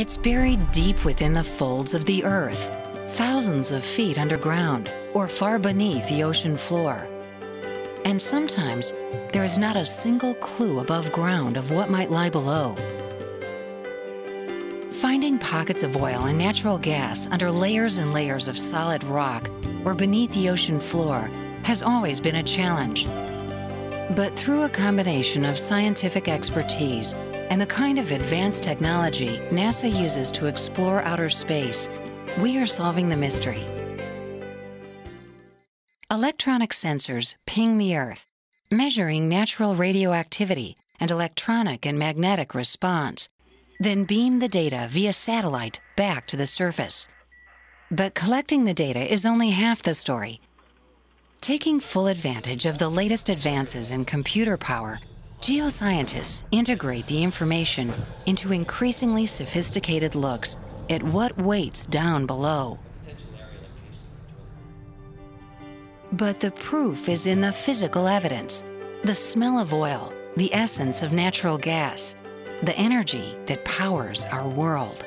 It's buried deep within the folds of the Earth, thousands of feet underground or far beneath the ocean floor. And sometimes there is not a single clue above ground of what might lie below. Finding pockets of oil and natural gas under layers and layers of solid rock or beneath the ocean floor has always been a challenge. But through a combination of scientific expertise and the kind of advanced technology NASA uses to explore outer space, we are solving the mystery. Electronic sensors ping the Earth, measuring natural radioactivity and electronic and magnetic response, then beam the data via satellite back to the surface. But collecting the data is only half the story. Taking full advantage of the latest advances in computer power, geoscientists integrate the information into increasingly sophisticated looks at what waits down below. But the proof is in the physical evidence, the smell of oil, the essence of natural gas, the energy that powers our world.